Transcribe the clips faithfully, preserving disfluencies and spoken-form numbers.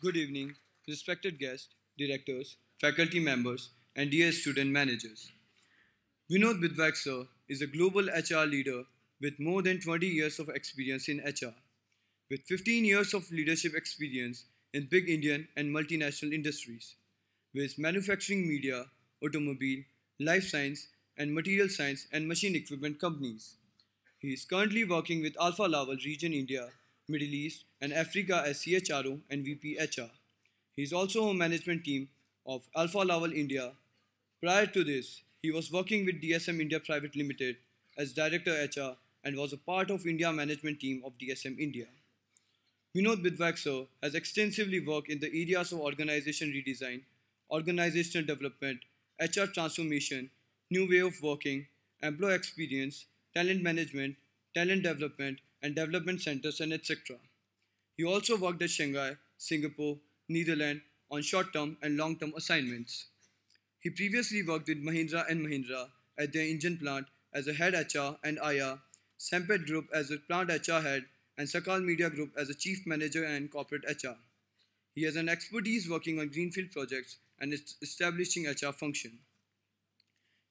Good evening, respected guests, directors, faculty members, and dear student managers. Vinod Bidwaik sir is a global H R leader with more than twenty years of experience in H R, with fifteen years of leadership experience in big Indian and multinational industries, with manufacturing, media, automobile, life science, and material science and machine equipment companies. He is currently working with ALFA LAVAL Region India, Middle East, and Africa as C H R O and V P H R. He is also on management team of ALFA LAVAL India. Prior to this, he was working with D S M India Private Limited as Director H R and was a part of India management team of D S M India. Vinod Bidwaik sir has extensively worked in the areas of organization redesign, organizational development, H R transformation, new way of working, employee experience, talent management, talent development, and development centers, and et cetera. He also worked at Shanghai, Singapore, Netherlands on short-term and long-term assignments. He previously worked with Mahindra and Mahindra at their Indian plant as a head H R and I R, Sempet Group as a plant H R head, and Sakal Media Group as a chief manager and corporate H R. He has an expertise working on greenfield projects and is establishing H R function.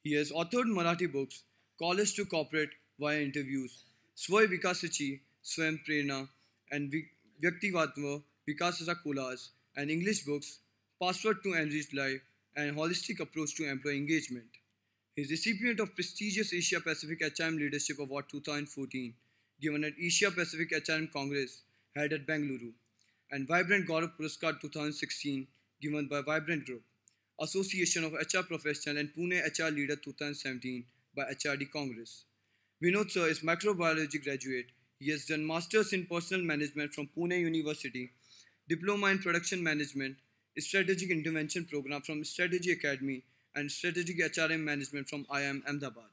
He has authored Marathi books, College to Corporate via interviews, Sway Vikasichi, Swam Prerna, and Vyaktivatma Vikasasa Kolas, and English books, Password to Enriched Life, and Holistic Approach to Employee Engagement. He is recipient of prestigious Asia-Pacific H R M Leadership Award two thousand fourteen, given at Asia-Pacific H R M Congress, held at Bengaluru, and Vibrant Gaurav Pruskar two thousand sixteen, given by Vibrant Group, Association of H R Professional, and Pune H R Leader two thousand seventeen by H R D Congress. Vinod sir is microbiology graduate. He has done Masters in Personal Management from Pune University, Diploma in Production Management, Strategic Intervention Program from Strategy Academy, and Strategic H R M Management from I I M Ahmedabad.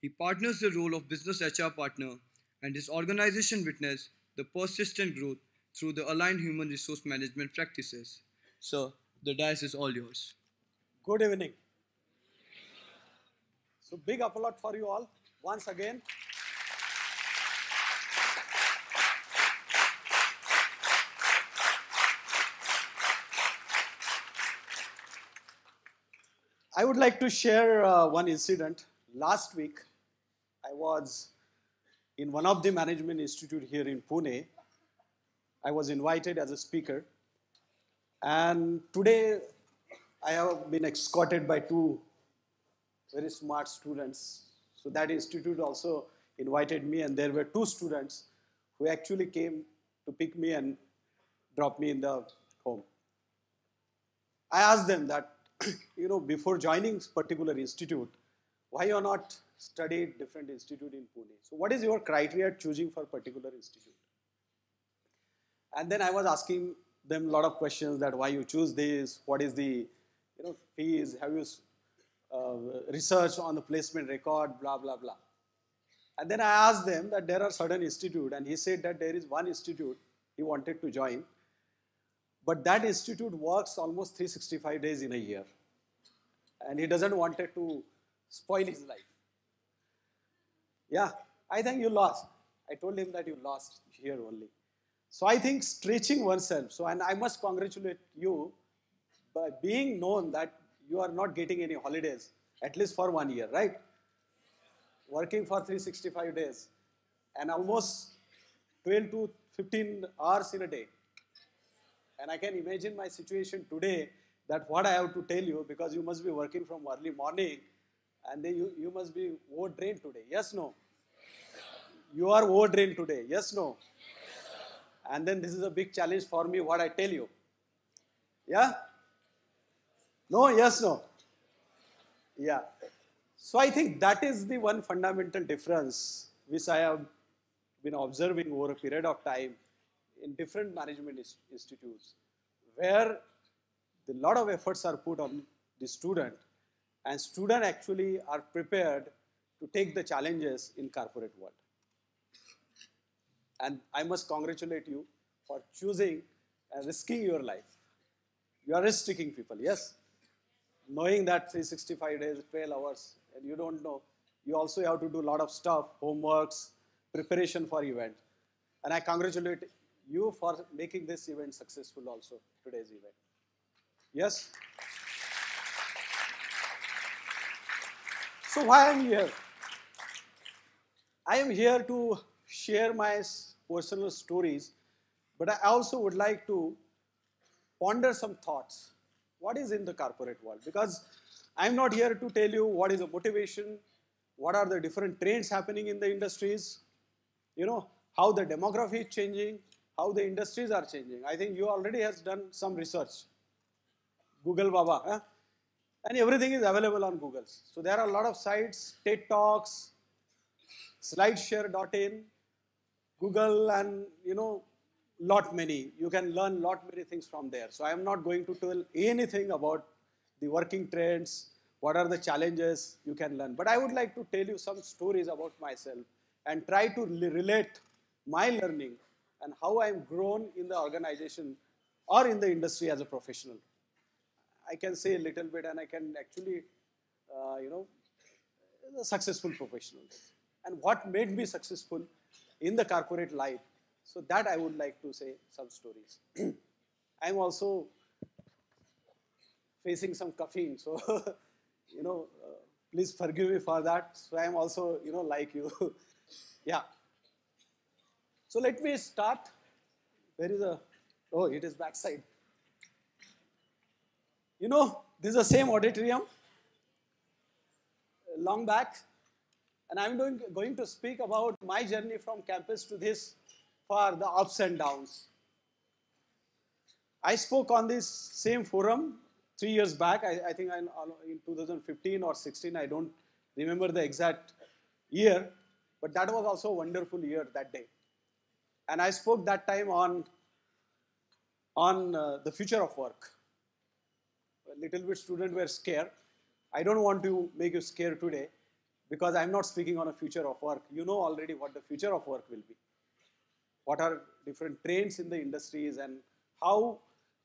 He partners the role of business H R partner, and his organization witnessed the persistent growth through the aligned human resource management practices. Sir, the dice is all yours. Good evening. So big applause for you all once again. I would like to share uh, one incident. Last week, I was in one of the management institute here in Pune. I was invited as a speaker, and today I have been escorted by two very smart students. So that institute also invited me, and there were two students who actually came to pick me and drop me in the home. I asked them that, you know, before joining this particular institute, why you are not studied different institute in Pune? So what is your criteria choosing for a particular institute? And then I was asking them a lot of questions that why you choose this, what is the, you know, fees, have you uh, researched on the placement record, blah, blah, blah. And then I asked them that there are certain institute, and he said that there is one institute he wanted to join, but that institute works almost three hundred sixty-five days in a year, and he doesn't want it to spoil his life. Yeah, I think you lost. I told him that you lost here only. So I think stretching oneself, so, and I must congratulate you by being known that you are not getting any holidays, at least for one year, right? Working for three hundred sixty-five days and almost twelve to fifteen hours in a day. And I can imagine my situation today, that what I have to tell you, because you must be working from early morning, and then you, you must be overdrained today. Yes, no? You are overdrained today. Yes, no? And then this is a big challenge for me, what I tell you. Yeah? No, yes, no? Yeah. So I think that is the one fundamental difference which I have been observing over a period of time in different management institutes, where a lot of efforts are put on the student, and students actually are prepared to take the challenges in corporate world. And I must congratulate you for choosing and risking your life. You are risk-taking people, yes? Knowing that three hundred sixty-five days, twelve hours, and you don't know, you also have to do a lot of stuff, homeworks, preparation for event. And I congratulate you for making this event successful also, today's event. Yes? So why I'm here? I am here to share my personal stories, but I also would like to ponder some thoughts. What is in the corporate world? Because I'm not here to tell you what is the motivation, what are the different trends happening in the industries, you know, how the demography is changing, how the industries are changing. I think you already have done some research. Google Baba. Eh? And everything is available on Google. So there are a lot of sites, TED Talks, Slideshare dot in, Google, and you know, lot many. You can learn lot many things from there. So I am not going to tell anything about the working trends, what are the challenges you can learn. But I would like to tell you some stories about myself and try to relate my learning and how I am grown in the organization or in the industry as a professional. I can say a little bit and I can actually, uh, you know, a successful professional. And what made me successful in the corporate life. So that I would like to say some stories. I'm also facing some caffeine, so, you know, uh, please forgive me for that. So I'm also, you know, like you. Yeah. So let me start. There is a, oh, it is backside. You know, this is the same auditorium, long back. And I'm doing, going to speak about my journey from campus to this for the ups and downs. I spoke on this same forum three years back. I, I think I, in two thousand fifteen or sixteen, I don't remember the exact year. But that was also a wonderful year that day. And I spoke that time on, on uh, the future of work. A little bit students were scared. I don't want to make you scared today, because I'm not speaking on a future of work. You know already what the future of work will be. What are different trends in the industries and how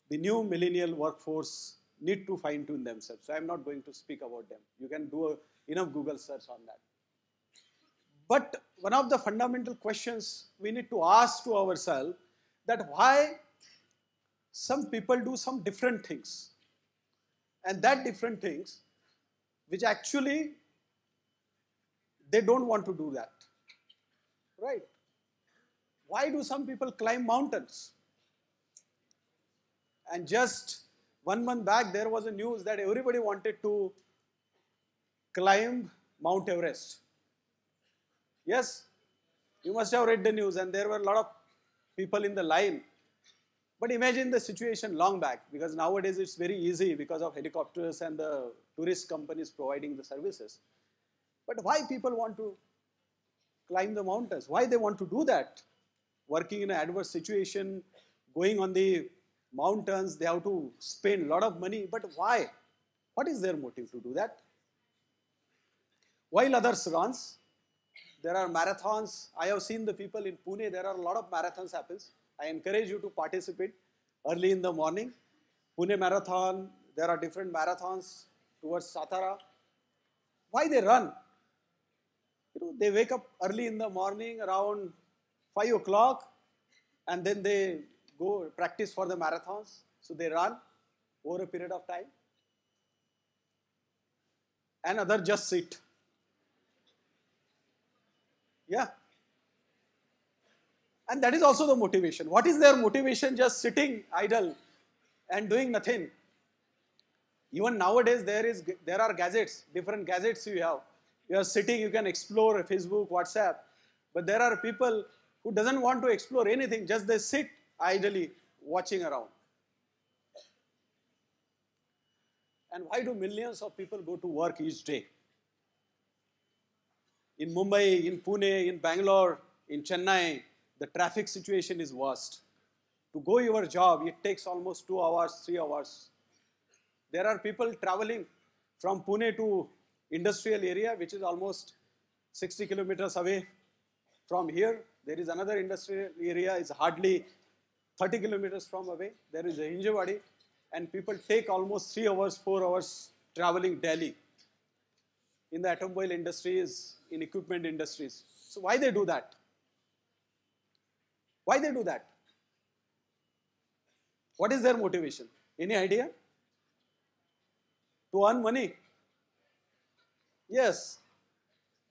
the new millennial workforce need to fine-tune themselves. So I'm not going to speak about them. You can do a, enough Google search on that. But one of the fundamental questions we need to ask to ourselves that why some people do some different things. And that different things which actually they don't want to do that, right? Why do some people climb mountains? And just one month back, there was a news that everybody wanted to climb Mount Everest. Yes, you must have read the news, and there were a lot of people in the line. But imagine the situation long back, because nowadays it's very easy because of helicopters and the tourist companies providing the services. But why people want to climb the mountains? Why they want to do that? Working in an adverse situation, going on the mountains, they have to spend a lot of money. But why? What is their motive to do that? While others run, there are marathons. I have seen the people in Pune, there are a lot of marathons happens. I encourage you to participate early in the morning. Pune Marathon, there are different marathons towards Satara. Why they run? You know, they wake up early in the morning around five o'clock, and then they go practice for the marathons. So they run over a period of time. And others just sit. Yeah. And that is also the motivation. What is their motivation? Just sitting idle and doing nothing. Even nowadays, there is there are gadgets, different gadgets you have. You are sitting, you can explore Facebook, WhatsApp. But there are people who doesn't want to explore anything, just they sit idly watching around. And why do millions of people go to work each day? In Mumbai, in Pune, in Bangalore, in Chennai, the traffic situation is worst. To go your job, it takes almost two hours, three hours. There are people traveling from Pune to industrial area, which is almost sixty kilometers away from here. There is another industrial area, is hardly thirty kilometers from away. There is a Hinjewadi, and people take almost three hours, four hours traveling daily in the automobile industries, in equipment industries. So why they do that? Why they do that? What is their motivation? Any idea? To earn money? Yes.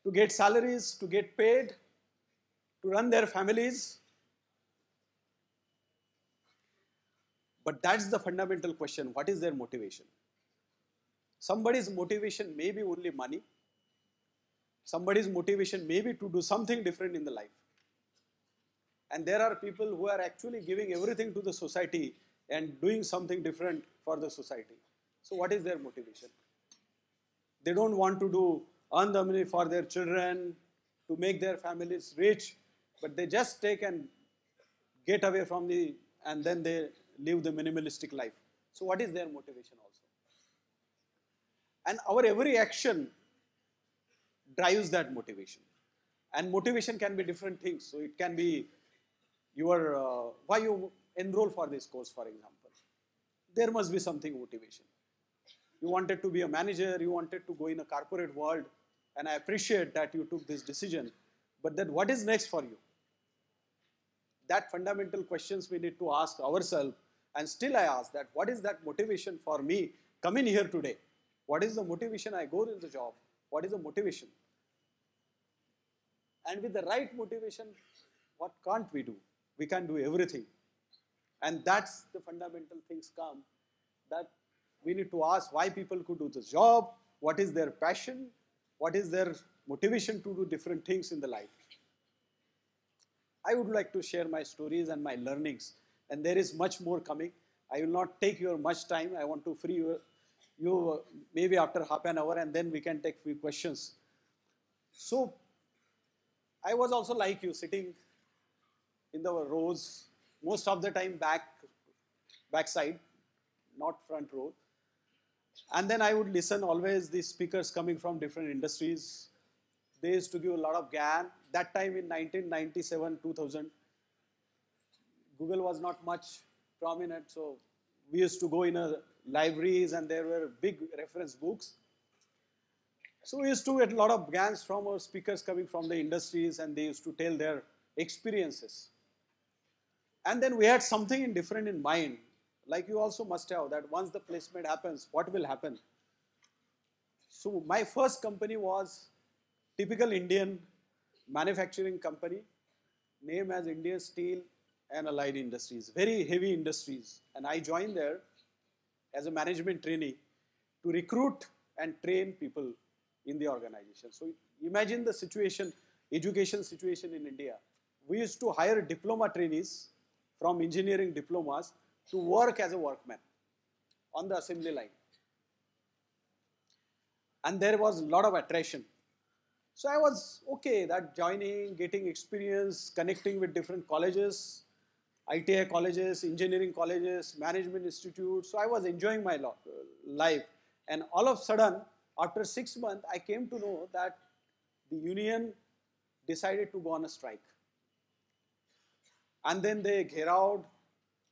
To get salaries, to get paid, to run their families. But that's the fundamental question. What is their motivation? Somebody's motivation may be only money. Somebody's motivation may be to do something different in the life. And there are people who are actually giving everything to the society and doing something different for the society. So what is their motivation? They don't want to do earn the money for their children, to make their families rich, but they just take and get away from the, and then they live the minimalistic life. So what is their motivation also? And our every action drives that motivation. And motivation can be different things. So it can be your, uh, why you enroll for this course, for example. There must be something motivation. You wanted to be a manager, you wanted to go in a corporate world, and I appreciate that you took this decision. But then what is next for you? That fundamental questions we need to ask ourselves. And still I ask that, what is that motivation for me coming here today? What is the motivation I go in the job? What is the motivation? And with the right motivation, what can't we do? We can do everything. And that's the fundamental things come that we need to ask why people could do this job, what is their passion, what is their motivation to do different things in the life. I would like to share my stories and my learnings, and there is much more coming. I will not take your much time. I want to free you, you maybe after half an hour, and then we can take few questions. So I was also like you, sitting in the rows, most of the time back, backside, not front row. And then I would listen always these speakers coming from different industries. They used to give a lot of gyan. That time in nineteen ninety-seven, two thousand, Google was not much prominent. So we used to go in a libraries and there were big reference books. So we used to get a lot of gyans from our speakers coming from the industries, and they used to tell their experiences. And then we had something in different in mind. Like you also must have that once the placement happens, what will happen? So my first company was typical Indian manufacturing company, named as Indian Steel and Allied Industries, very heavy industries. And I joined there as a management trainee to recruit and train people in the organization. So imagine the situation, education situation in India. We used to hire diploma trainees from engineering diplomas to work as a workman on the assembly line. And there was a lot of attrition. So I was okay that joining, getting experience, connecting with different colleges, I T I colleges, engineering colleges, management institutes. So I was enjoying my life. And all of a sudden, after six months, I came to know that the union decided to go on a strike. And then they gheraud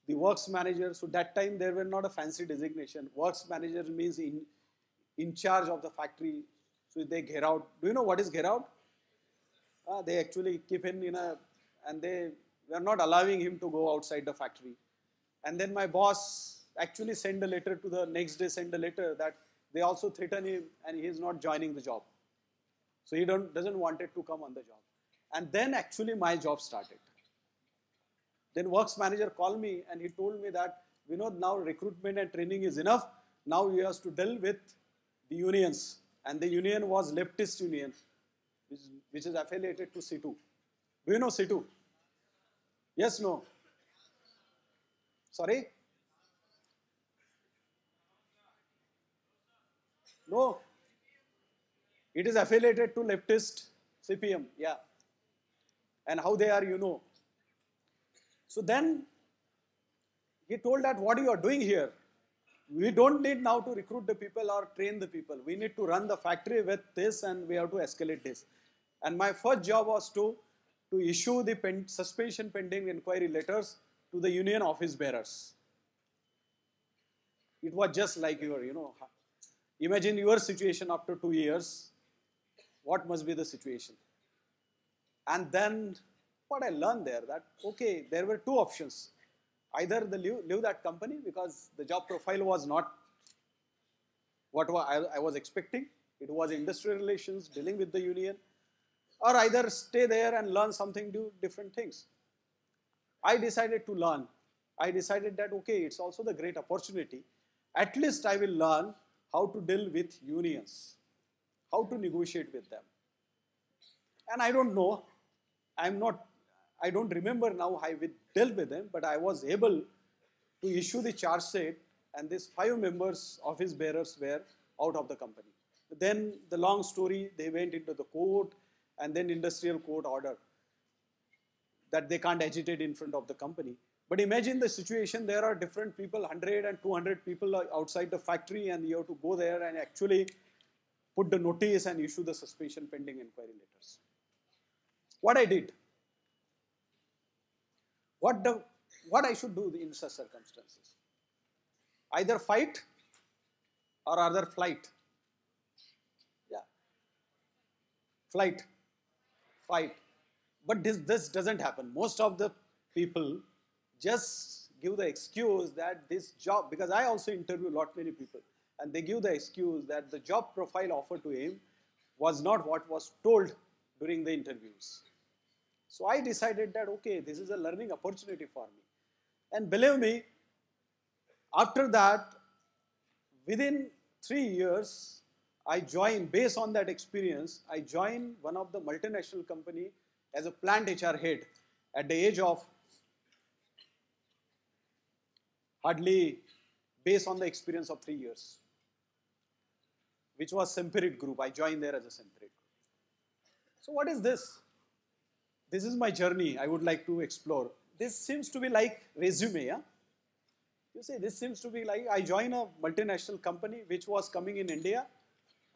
the works manager. So that time there were not a fancy designation. Works manager means in, in charge of the factory. So they gheraud. Do you know what is gheraud? Uh, they actually keep him in a, and they were not allowing him to go outside the factory. And then my boss actually sent a letter to the next day, sent a letter that they also threaten him and he is not joining the job. So he don't, doesn't want it to come on the job. And then actually my job started. Then works manager called me and he told me that, Vinod, now recruitment and training is enough. Now he has to deal with the unions. And the union was leftist union, which, which is affiliated to C two. Do you know C two? Yes, no? Sorry? No. It is affiliated to leftist C P M, yeah. And how they are, you know. So then he told that what you are doing here, we don't need now to recruit the people or train the people. We need to run the factory with this and we have to escalate this. And my first job was to, to issue the pen, suspension pending inquiry letters to the union office bearers. It was just like your, you know, imagine your situation after two years. What must be the situation? And then what I learned there that, okay, there were two options. Either they leave, leave that company because the job profile was not what I, I was expecting. It was industrial relations, dealing with the union, or either stay there and learn something, do different things. I decided to learn. I decided that, okay, it's also the great opportunity. At least I will learn how to deal with unions, how to negotiate with them. And I don't know, I'm not, I don't remember now how I dealt with them, but I was able to issue the charge sheet, and these five members, office bearers, were out of the company. Then the long story, they went into the court, and then industrial court order that they can't agitate in front of the company. But imagine the situation, there are different people, one hundred and two hundred people outside the factory, and you have to go there and actually put the notice and issue the suspension pending inquiry letters. What I did, what, the, what I should do in such circumstances? Either fight or either flight. Yeah. Flight, fight. But this, this doesn't happen. Most of the people just give the excuse that this job, because I also interview a lot many people, and they give the excuse that the job profile offered to him was not what was told during the interviews. So I decided that, okay, this is a learning opportunity for me. And believe me, after that, within three years, I joined, based on that experience, I joined one of the multinational company as a plant H R head at the age of hardly, based on the experience of three years, which was Sempet Group. I joined there as a Sempet Group. So what is this? This is my journey I would like to explore. This seems to be like resume, yeah? You see, this seems to be like I joined a multinational company which was coming in India,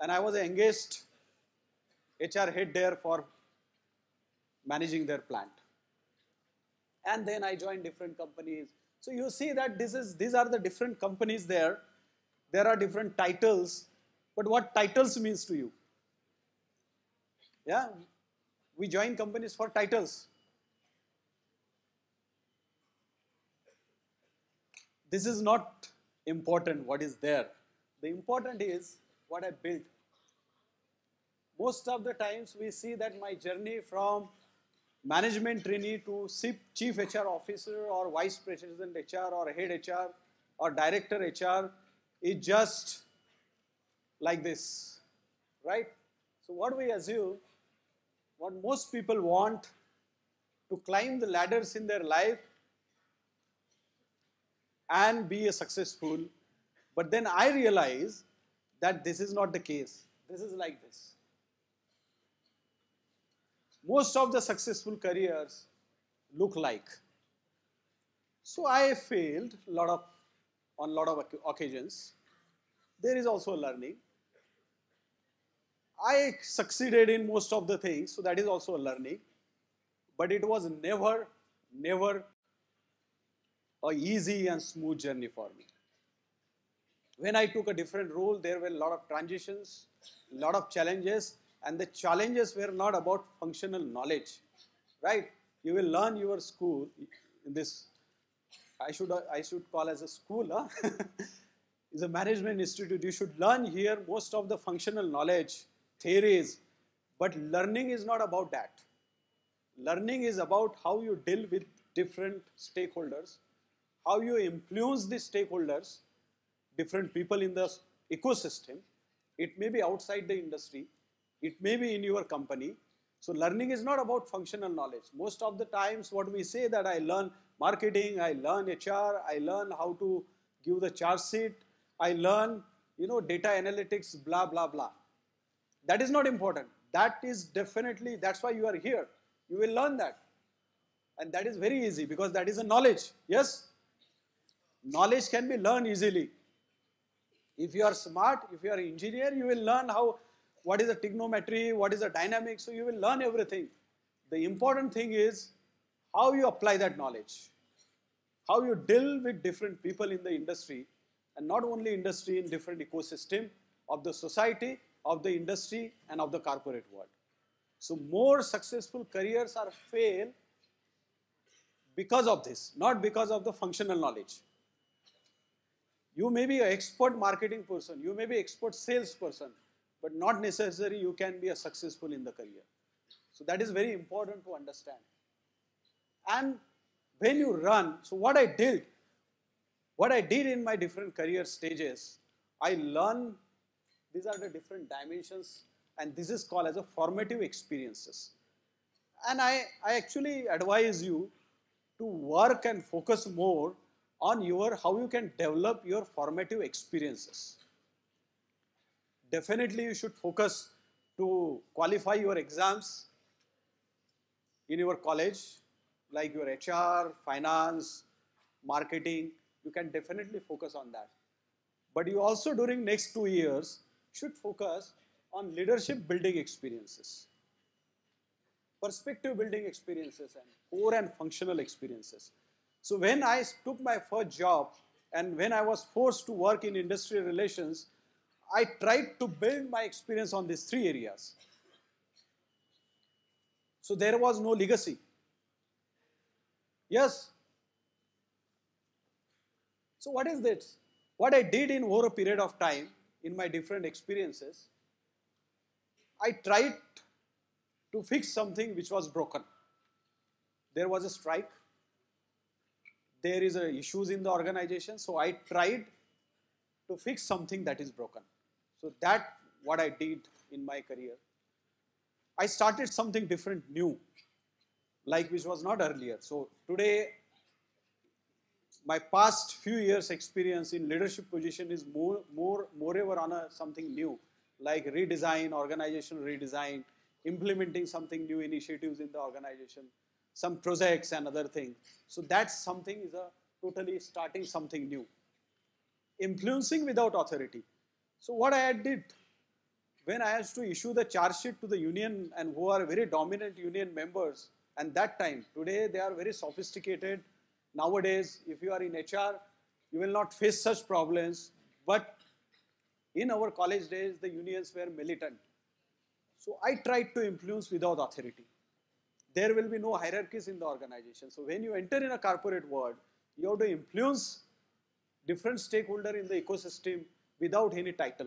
and I was engaged H R head there for managing their plant. And then I joined different companies. So you see that this is, these are the different companies there. There are different titles, but what titles means to you? Yeah? We join companies for titles. This is not important, what is there. The important is what I built. Most of the times we see that my journey from management trainee to chief H R officer or vice president H R or head H R or director H R is just like this, right? So what we assume, what most people want to climb the ladders in their life and be a successful, but then I realize that this is not the case. This is like this. Most of the successful careers look like. So I failed a lot of, on a lot of occasions. There is also learning. I succeeded in most of the things, so that is also a learning. But it was never, never an easy and smooth journey for me. When I took a different role, there were a lot of transitions, a lot of challenges, and the challenges were not about functional knowledge, right? You will learn your school, in this, I should, I should call as a school, huh? It's a management institute. You should learn here most of the functional knowledge, theories, but learning is not about that. Learning is about how you deal with different stakeholders, how you influence the stakeholders, different people in the ecosystem. It may be outside the industry, it may be in your company. So learning is not about functional knowledge. Most of the times what we say that I learn marketing, I learn H R, I learn how to give the charge sheet, I learn, you know, data analytics, blah, blah, blah. That is not important. That is definitely, that's why you are here. You will learn that. And that is very easy because that is a knowledge. Yes? Knowledge can be learned easily. If you are smart, if you are an engineer, you will learn how, what is a trigonometry, what is a dynamics. So you will learn everything. The important thing is how you apply that knowledge. How you deal with different people in the industry, and not only industry, in different ecosystem of the society, of the industry, and of the corporate world. So more successful careers are failed because of this, not because of the functional knowledge. You may be an expert marketing person, you may be an expert salesperson, but not necessarily you can be a successful in the career. So that is very important to understand. And when you run, so what I did, what I did in my different career stages, I learned these are the different dimensions, and this is called as a formative experiences. And I, I actually advise you to work and focus more on your, how you can develop your formative experiences. Definitely you should focus to qualify your exams in your college, like your H R, finance, marketing. You can definitely focus on that. But you also during next two years should focus on leadership building experiences, perspective building experiences, and core and functional experiences. So when I took my first job and when I was forced to work in industrial relations, I tried to build my experience on these three areas. So there was no legacy. Yes. So what is this? What I did in over a period of time in my different experiences, I tried to fix something which was broken. There was a strike. There is a issues in the organization. So I tried to fix something that is broken. So that's what I did in my career. I started something different, new, like which was not earlier. So today, my past few years experience in leadership position is more, more, moreover on a, something new, like redesign, organizational redesign, implementing something new initiatives in the organization, some projects and other things. So that's something is a totally starting something new. Influencing without authority. So what I did, when I had to issue the charge sheet to the union and who are very dominant union members, and that time, today they are very sophisticated. Nowadays, if you are in H R, you will not face such problems. But in our college days, the unions were militant. So I tried to influence without authority. There will be no hierarchies in the organization. So when you enter in a corporate world, you have to influence different stakeholder in the ecosystem without any title.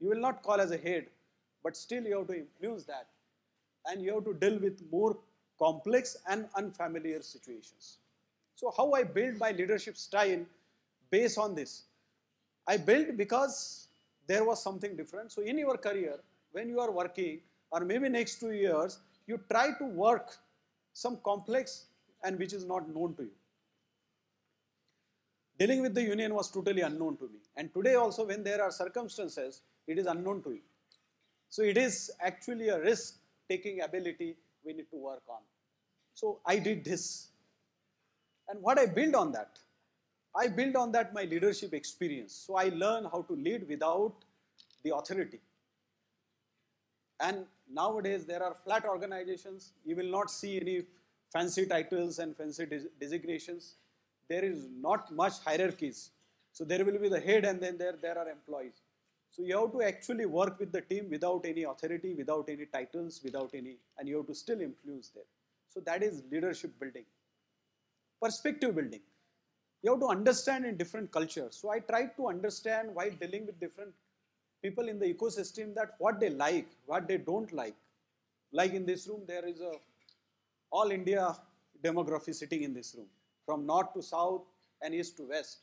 You will not call as a head, but still you have to influence that. And you have to deal with more complex and unfamiliar situations. So how I build my leadership style based on this? I built because there was something different. So in your career, when you are working, or maybe next two years, you try to work some complex and which is not known to you. Dealing with the union was totally unknown to me. And today also when there are circumstances, it is unknown to you. So it is actually a risk-taking ability we need to work on. So I did this. And what I built on that, I built on that my leadership experience. So I learned how to lead without the authority. And nowadays there are flat organizations. You will not see any fancy titles and fancy designations. There is not much hierarchies. So there will be the head and then there, there are employees. So you have to actually work with the team without any authority, without any titles, without any, and you have to still influence them. So that is leadership building. Perspective building. You have to understand in different cultures. So I tried to understand while dealing with different people in the ecosystem that what they like, what they don't like. Like in this room, there is a all India demography sitting in this room, from north to south and east to west.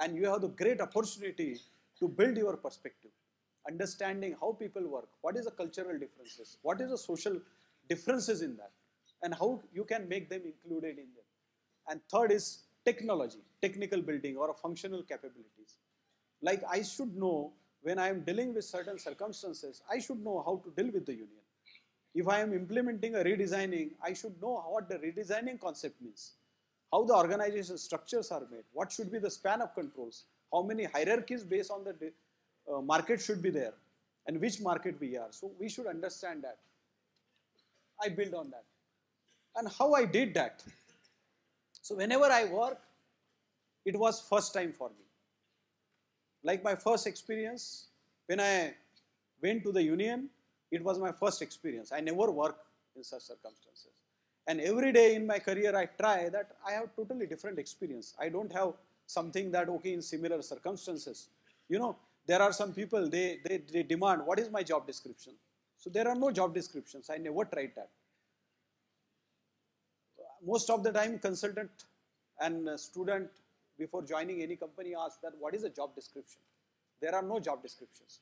And you have the great opportunity to build your perspective, understanding how people work, what is the cultural differences, what is the social differences in that, and how you can make them included in them. And third is technology, technical building or functional capabilities. Like I should know when I am dealing with certain circumstances, I should know how to deal with the union. If I am implementing a redesigning, I should know what the redesigning concept means. How the organization structures are made, what should be the span of controls, how many hierarchies based on the uh, market should be there, and which market we are. So we should understand that. I build on that. And how I did that. So whenever I work, it was first time for me. Like my first experience, when I went to the union, it was my first experience. I never worked in such circumstances. And every day in my career, I try that I have totally different experience. I don't have something that, okay, in similar circumstances. You know, there are some people, they, they, they demand, what is my job description? So there are no job descriptions. I never tried that. Most of the time, consultant and student, before joining any company, ask that, what is a job description? There are no job descriptions.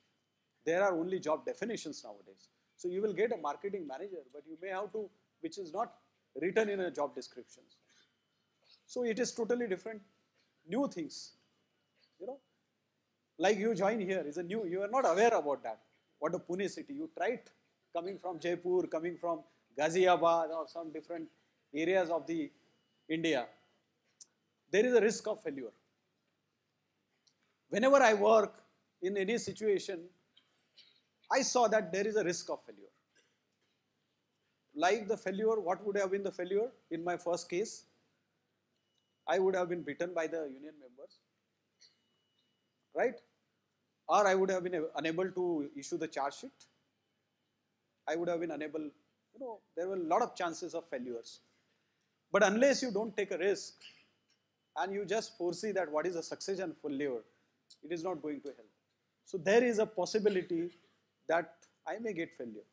There are only job definitions nowadays. So you will get a marketing manager, but you may have to, which is not written in a job description. So it is totally different, new things, you know. Like you join here is a new, you are not aware about that. What a Pune city, you tried coming from Jaipur, coming from Ghaziabad or some different areas of the India. There is a risk of failure. Whenever I work in any situation, I saw that there is a risk of failure. Like the failure, what would have been the failure? In my first case, I would have been beaten by the union members, right? Or I would have been unable to issue the charge sheet. I would have been unable, you know, there were a lot of chances of failures. But unless you don't take a risk and you just foresee that what is a success and failure, it is not going to help. So there is a possibility that I may get failure.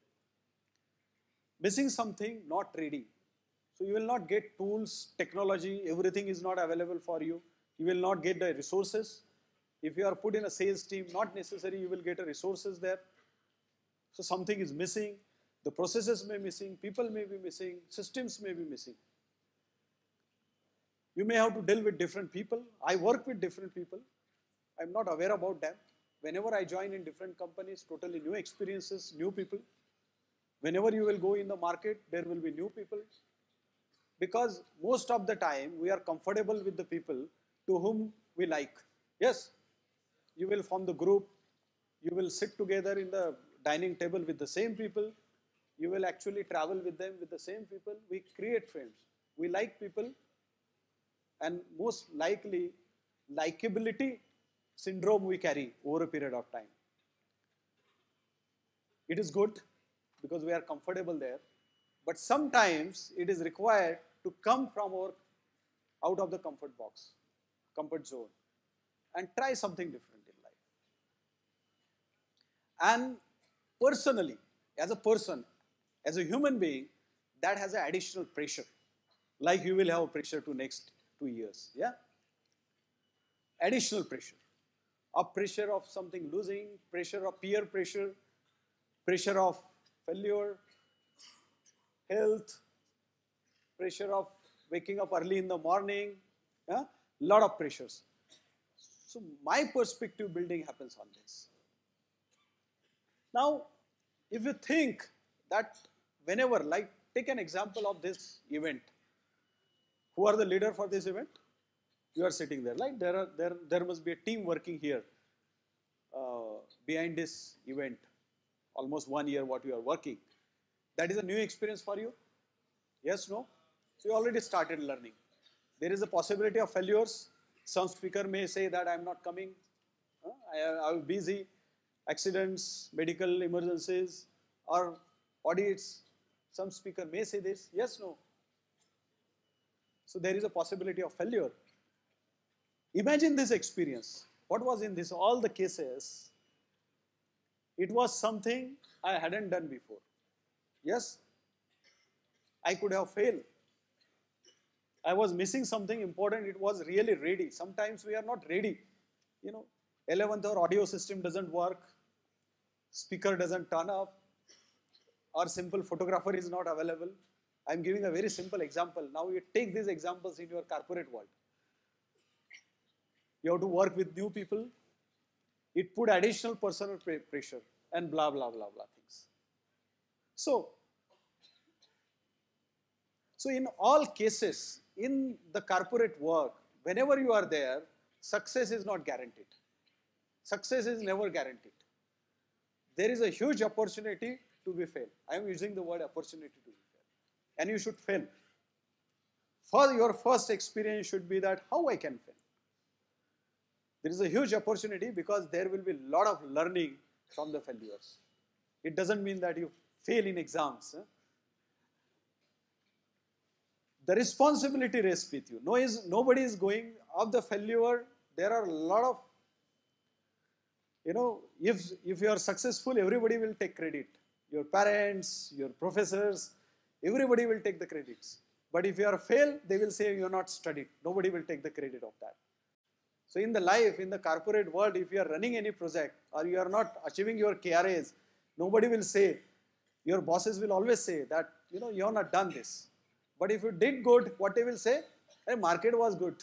Missing something, not ready. So you will not get tools, technology, everything is not available for you. You will not get the resources. If you are put in a sales team, not necessary, you will get the resources there. So something is missing. The processes may be missing, people may be missing, systems may be missing. You may have to deal with different people. I work with different people. I'm not aware about them. Whenever I join in different companies, totally new experiences, new people. Whenever you will go in the market, there will be new people. Because most of the time, we are comfortable with the people to whom we like. Yes, you will form the group. You will sit together in the dining table with the same people. You will actually travel with them with the same people. We create friends. We like people. And most likely, likability syndrome we carry over a period of time. It is good, because we are comfortable there, but sometimes it is required to come from our, out of the comfort box, comfort zone, and try something different in life. And personally, as a person, as a human being, that has an additional pressure, like you will have pressure to next two years, yeah? Additional pressure, a pressure of something losing, pressure of peer pressure, pressure of failure, health, pressure of waking up early in the morning, yeah? Lot of pressures. So my perspective building happens on this. Now, if you think that whenever, like take an example of this event, who are the leader for this event? You are sitting there, like there, are, there, there must be a team working here uh, behind this event. Almost one year what you are working. That is a new experience for you? Yes, no? So you already started learning. There is a possibility of failures. Some speaker may say that I am not coming. Huh? I, I am busy. Accidents, medical emergencies or audits. Some speaker may say this. Yes, no? So there is a possibility of failure. Imagine this experience. What was in this? All the cases. It was something I hadn't done before. Yes, I could have failed. I was missing something important. It was really ready. Sometimes we are not ready. You know, eleventh or audio system doesn't work. Speaker doesn't turn up. Our simple photographer is not available. I'm giving a very simple example. Now you take these examples in your corporate world. You have to work with new people. It put additional personal pressure and blah, blah, blah, blah things. So, so in all cases, in the corporate work, whenever you are there, success is not guaranteed. Success is never guaranteed. There is a huge opportunity to be failed. I am using the word opportunity to be failed. And you should fail. For your first experience should be that how I can fail. There is a huge opportunity because there will be a lot of learning from the failures. It doesn't mean that you fail in exams. Huh? the responsibility rests with you. No is, nobody is going of the failure. There are a lot of, you know, if, if you are successful, everybody will take credit. Your parents, your professors, everybody will take the credits. But if you are failed, they will say you are not studied. Nobody will take the credit of that. So in the life, in the corporate world, if you are running any project or you are not achieving your K R As, nobody will say, your bosses will always say that, you know, you have not done this. But if you did good, what they will say? Hey, market was good.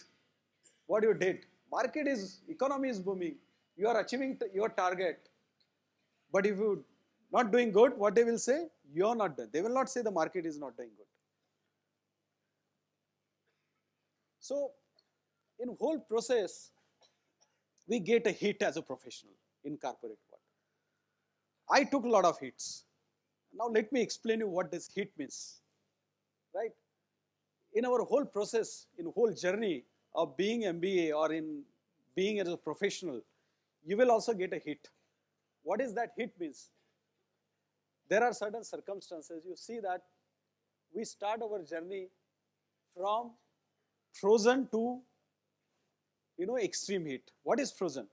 What you did? Market is, economy is booming. You are achieving your target. But if you not doing good, what they will say? You are not done. They will not say the market is not doing good. So, in whole process, we get a hit as a professional in corporate world. I took a lot of hits. Now let me explain you what this hit means, right? In our whole process, in whole journey of being M B A or in being as a professional, you will also get a hit. What is that hit means? There are certain circumstances, you see that we start our journey from frozen to, you know, extreme heat. What is frozen?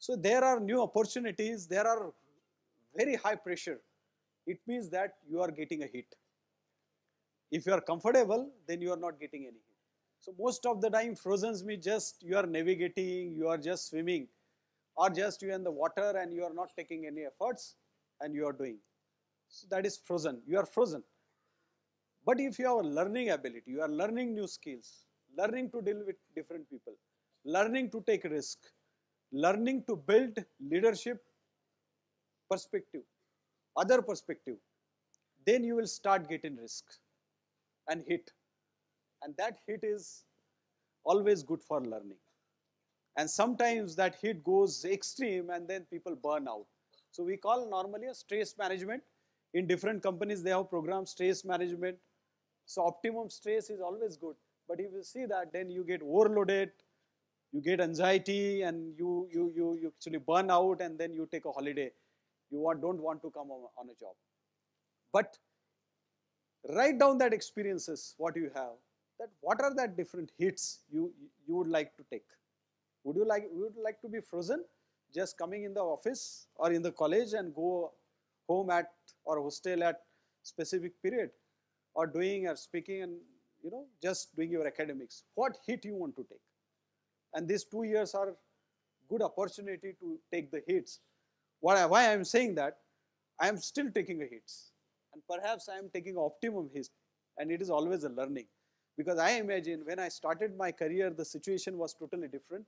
So there are new opportunities, there are very high pressure. It means that you are getting a hit. If you are comfortable, then you are not getting any hit. So most of the time, frozen means just you are navigating, you are just swimming, or just you are in the water and you are not taking any efforts and you are doing. So that is frozen, you are frozen. But if you have a learning ability, you are learning new skills, learning to deal with different people, learning to take risk, learning to build leadership perspective, other perspective, then you will start getting risk and hit. And that hit is always good for learning. And sometimes that hit goes extreme and then people burn out. So we call normally a stress management. In different companies, they have programs, stress management. So optimum stress is always good. But if you see that, then you get overloaded, you get anxiety, and you, you, you, you actually burn out, and then you take a holiday. You want, don't want to come on a job. But write down that experiences, what you have, that what are that different hits you, you would like to take. Would you like, would you like to be frozen, just coming in the office or in the college and go home at or hostel at specific period, or doing or speaking and, you know, just doing your academics? What hit you want to take? And these two years are good opportunity to take the hits. Why, why I am saying that? I am still taking the hits. And perhaps I am taking optimum hits. And it is always a learning. Because I imagine when I started my career, the situation was totally different.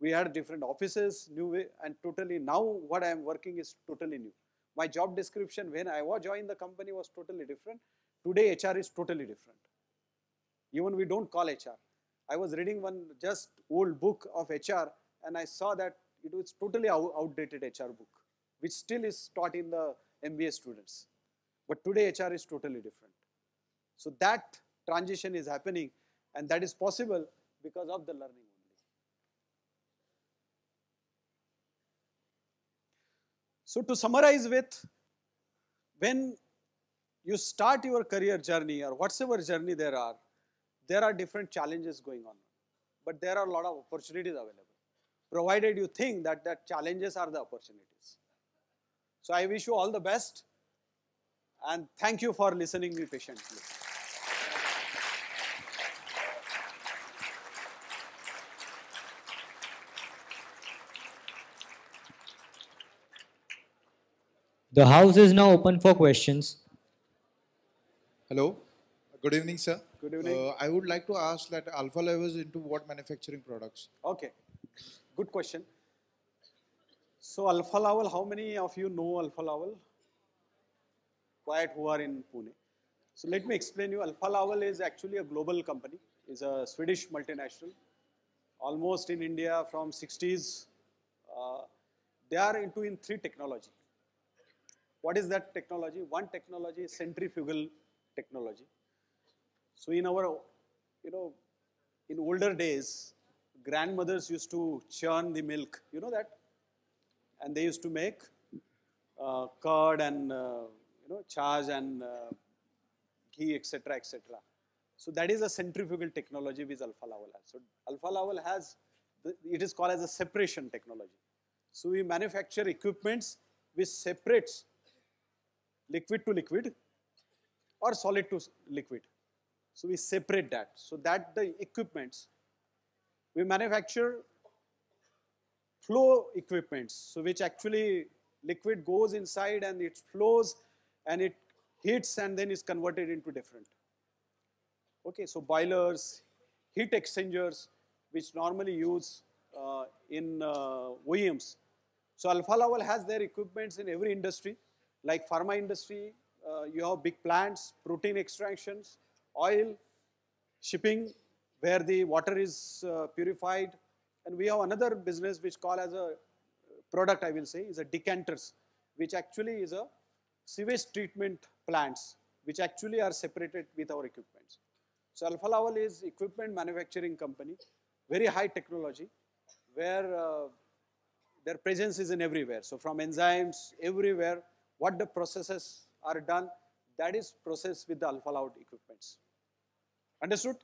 We had different offices, new way, and totally now what I am working is totally new. My job description when I joined the company was totally different. Today, H R is totally different. Even we don't call H R. I was reading one just old book of H R and I saw that it was totally outdated H R book, which still is taught in the M B A students. But today H R is totally different. So that transition is happening and that is possible because of the learning only. So to summarize with, when you start your career journey or whatsoever journey there are, there are different challenges going on, but there are a lot of opportunities available, provided you think that that challenges are the opportunities. So I wish you all the best and thank you for listening to me patiently. The house is now open for questions. Hello. Good evening, sir. Good evening. Uh, I would like to ask that Alpha Laval into what manufacturing products? Okay. Good question. So Alpha Laval, how many of you know Alpha Laval? Quite who are in Pune. So let me explain you. Alpha Laval is actually a global company. It's a Swedish multinational. Almost in India from sixties. Uh, they are into in three technology. What is that technology? One technology is centrifugal technology. So in our, you know, in older days, grandmothers used to churn the milk, you know that? And they used to make uh, curd and, uh, you know, charge and uh, ghee, et cetera, et cetera. So that is a centrifugal technology which Alpha Laval has. So Alpha Laval has, the, it is called as a separation technology. So we manufacture equipments which separates liquid to liquid or solid to liquid. So we separate that. So that the equipments, we manufacture flow equipments. So which actually liquid goes inside and it flows and it heats and then is converted into different. Okay, so boilers, heat exchangers, which normally use uh, in uh, O E Ms. So Alpha Laval has their equipments in every industry, like pharma industry, uh, you have big plants, protein extractions, oil, shipping, where the water is uh, purified. And we have another business which call as a product, I will say, is a decanters, which actually is a sewage treatment plants, which actually are separated with our equipments. So Alpha Laval is equipment manufacturing company, very high technology, where uh, their presence is in everywhere. So from enzymes, everywhere, what the processes are done, that is processed with the Alpha Laval equipments. Understood?